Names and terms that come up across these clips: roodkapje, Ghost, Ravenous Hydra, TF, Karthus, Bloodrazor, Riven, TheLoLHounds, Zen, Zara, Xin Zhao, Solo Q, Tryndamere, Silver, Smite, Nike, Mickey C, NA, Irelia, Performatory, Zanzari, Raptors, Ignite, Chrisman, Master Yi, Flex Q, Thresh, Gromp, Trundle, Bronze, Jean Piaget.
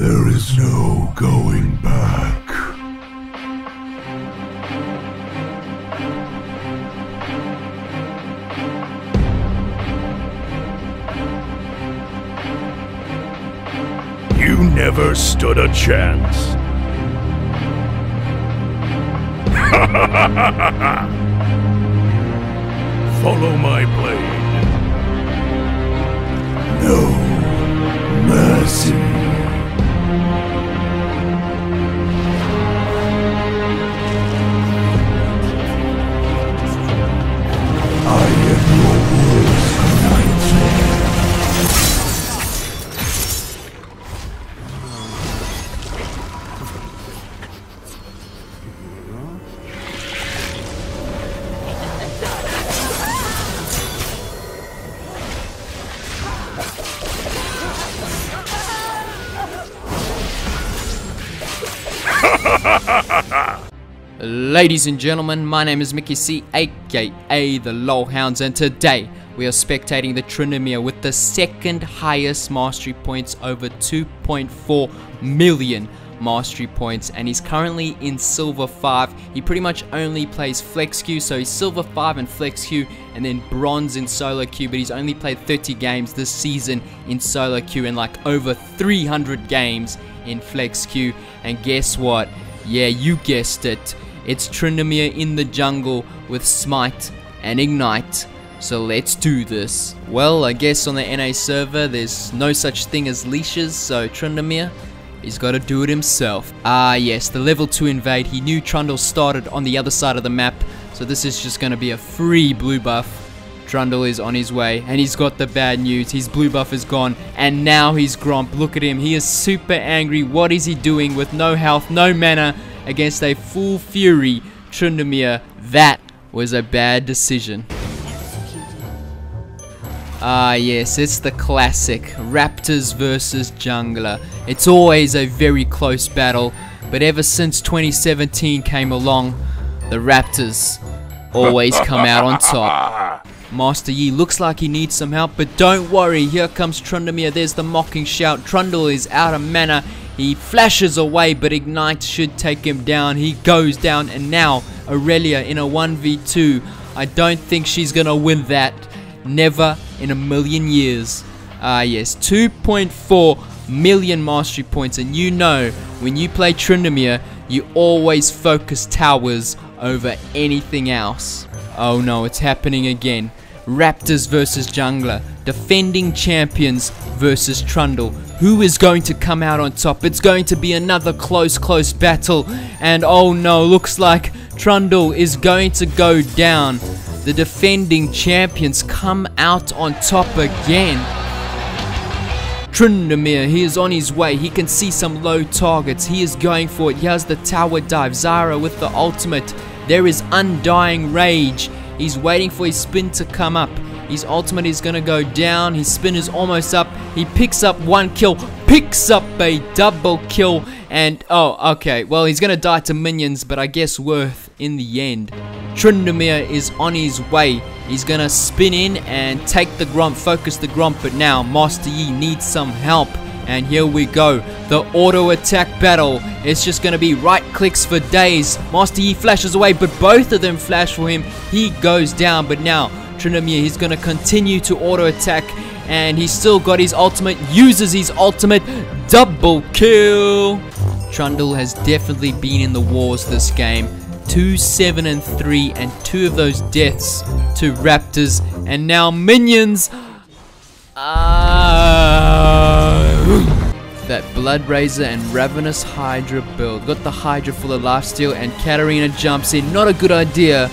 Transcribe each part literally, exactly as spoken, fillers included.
There is no going back. You never stood a chance. Ha ha ha ha ha! Follow my blade. No mercy. I am your worst nightmare. Ladies and gentlemen, my name is Mickey C, aka TheLoLHounds, and today we are spectating the Tryndamere with the second highest mastery points, over two point four million mastery points, and he's currently in silver five. He pretty much only plays Flex Q, so he's silver five and Flex Q, and then bronze in Solo Q, but he's only played thirty games this season in Solo Q and like over three hundred games in Flex Q. And guess what? Yeah, you guessed it. It's Tryndamere in the jungle with Smite and Ignite, so let's do this. Well, I guess on the N A server there's no such thing as leashes, so Tryndamere, he's got to do it himself. Ah yes, the level two invade. He knew Trundle started on the other side of the map, so this is just going to be a free blue buff. Trundle is on his way, and he's got the bad news. His blue buff is gone, and now he's Gromp. Look at him. He is super angry. What is he doing with no health, no mana, against a full fury Tryndamere? That was a bad decision. Ah yes, it's the classic Raptors versus jungler. It's always a very close battle, but ever since twenty seventeen came along, the Raptors always come out on top. Master Yi looks like he needs some help, but don't worry, here comes Tryndamere. There's the mocking shout. Trundle is out of mana. He flashes away, but Ignite should take him down. He goes down, and now Irelia in a one v two. I don't think she's gonna win that. Never in a million years. Ah yes, two point four million mastery points, and you know when you play Tryndamere, you always focus towers over anything else. Oh no, it's happening again. Raptors versus jungler, defending champions versus Trundle. Who is going to come out on top? It's going to be another close, close battle, and oh no, looks like Trundle is going to go down. The defending champions come out on top again. Tryndamere, he is on his way. He can see some low targets. He is going for it. He has the tower dive. Zara with the ultimate. There is undying rage. He's waiting for his spin to come up. His ultimate is going to go down. His spin is almost up. He picks up one kill. Picks up a double kill. And, oh, okay. Well, he's going to die to minions, but I guess worth in the end. Tryndamere is on his way. He's going to spin in and take the Gromp. Focus the Gromp. But now, Master Yi needs some help. And here we go. The auto attack battle. It's just going to be right clicks for days. Master Yi flashes away, but both of them flash for him. He goes down, but now Tryndamere, he's going to continue to auto attack, and he's still got his ultimate. Uses his ultimate. Double kill. Trundle has definitely been in the wars this game. two, seven and three, and two of those deaths to Raptors, and now minions. Uh, that Bloodrazor and Ravenous Hydra build. Got the Hydra full of lifesteal, and Katarina jumps in. Not a good idea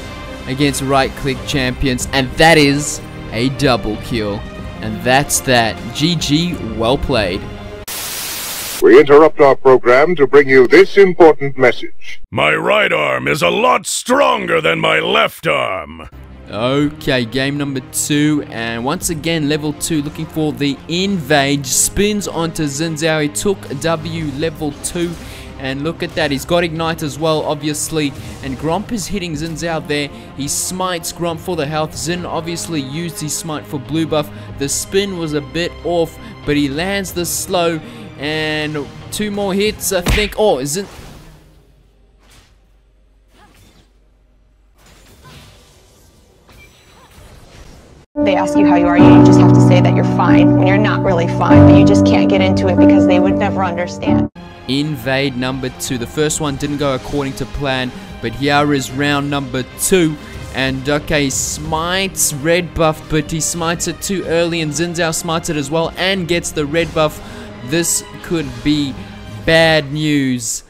against right-click champions, and that is a double kill. And that's that. G G, well played. We interrupt our program to bring you this important message. My right arm is a lot stronger than my left arm. Okay, game number two, and once again level two looking for the invade. Spins onto Zanzari. He took W level two, and look at that, he's got Ignite as well, obviously, and Gromp is hitting Xin Zhao there. He smites Gromp for the health. Xin obviously used his smite for blue buff. The spin was a bit off, but he lands the slow, And two more hits, I think. Oh, is it? They ask you how you are, you just have to say that you're fine when you're not really fine, but you just can't get into it because they would never understand. Invade number two. The first one didn't go according to plan, but here is round number two. And okay, smites red buff, but he smites it too early, and Xin Zhao smites it as well and gets the red buff. This could be bad news.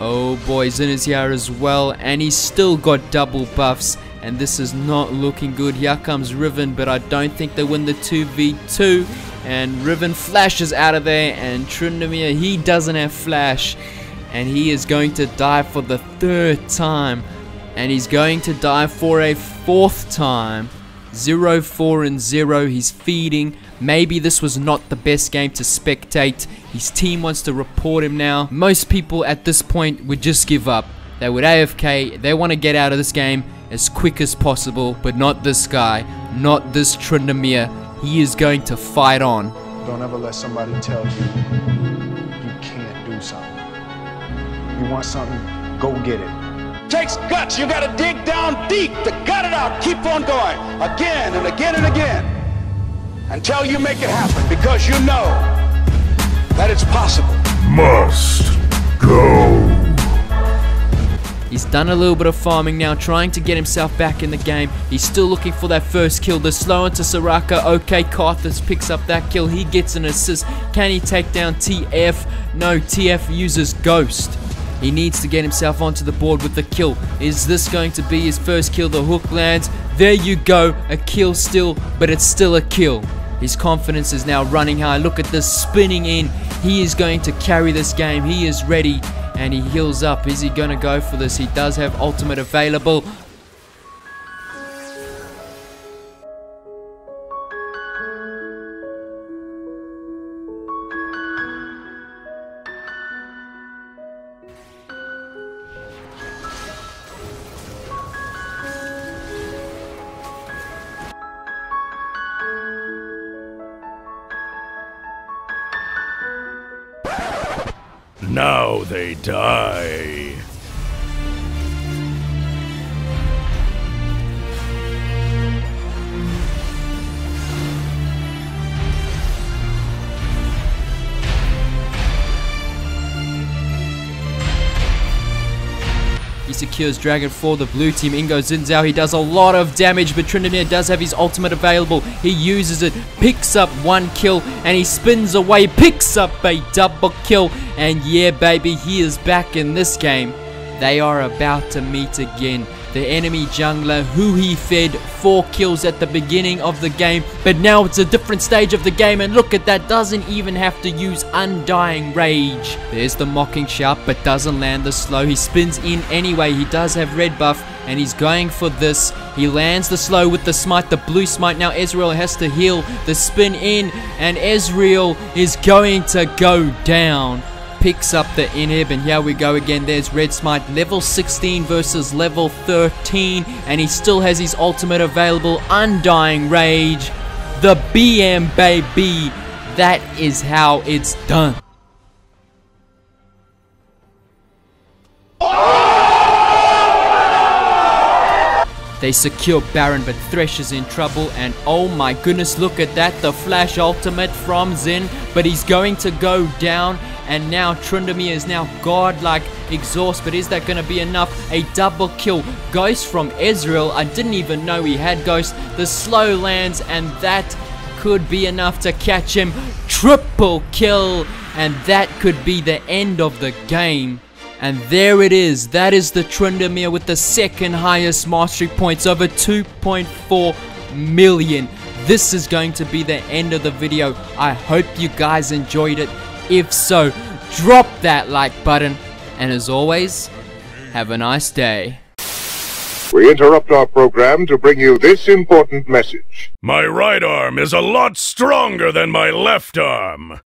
Oh boy, Zen is here as well, and he's still got double buffs, and this is not looking good. Here comes Riven, but I don't think they win the two v two, and Riven flashes out of there, and Tryndamere, he doesn't have flash, and he is going to die for the third time, and he's going to die for a fourth time. zero four and zero, he's feeding. Maybe this was not the best game to spectate. His team wants to report him now. Most people at this point would just give up. They would A F K. They want to get out of this game as quick as possible, but not this guy, not this Tryndamere. He is going to fight on. Don't ever let somebody tell you you can't do something. You want something, go get it. Takes guts. You gotta dig down deep to gut it out. Keep on going again and again and again until you make it happen, because you know that it's possible. Must go. He's done a little bit of farming now, trying to get himself back in the game. He's still looking for that first kill. The slow into Soraka. Okay, Karthus picks up that kill. He gets an assist. Can he take down T F? No, T F uses Ghost. He needs to get himself onto the board with the kill. Is this going to be his first kill? The hook lands. There you go. A kill still, but it's still a kill. His confidence is now running high. Look at this spinning in. He is going to carry this game. He is ready, and he heals up. Is he going to go for this? He does have ultimate available. Now they die. He secures Dragon for the blue team. In goes Xin Zhao. He does a lot of damage, but Tryndamere does have his ultimate available. He uses it, picks up one kill, and he spins away, picks up a double kill. And yeah, baby, he is back in this game. They are about to meet again. The enemy jungler who he fed four kills at the beginning of the game, but now it's a different stage of the game, and look at that, doesn't even have to use Undying Rage. There's the mocking shout, but doesn't land the slow. He spins in anyway. He does have red buff, and he's going for this. He lands the slow with the smite, the blue smite. Now Ezreal has to heal. The spin in, and Ezreal is going to go down. Picks up the inhib, and here we go again. There's red smite, level sixteen versus level thirteen, and he still has his ultimate available, Undying Rage, the B M baby. That is how it's done. They secure Baron, but Thresh is in trouble, and oh my goodness, look at that, the flash ultimate from Zen, but he's going to go down. And now Tryndamere is now godlike exhaust, but is that going to be enough? A double kill. Ghost from Ezreal. I didn't even know he had Ghost. The slow lands, and that could be enough to catch him. Triple kill, and that could be the end of the game. And there it is. That is the Tryndamere with the second highest mastery points, over two point four million. This is going to be the end of the video. I hope you guys enjoyed it. If so, drop that like button, and as always, have a nice day. We interrupt our program to bring you this important message. My right arm is a lot stronger than my left arm.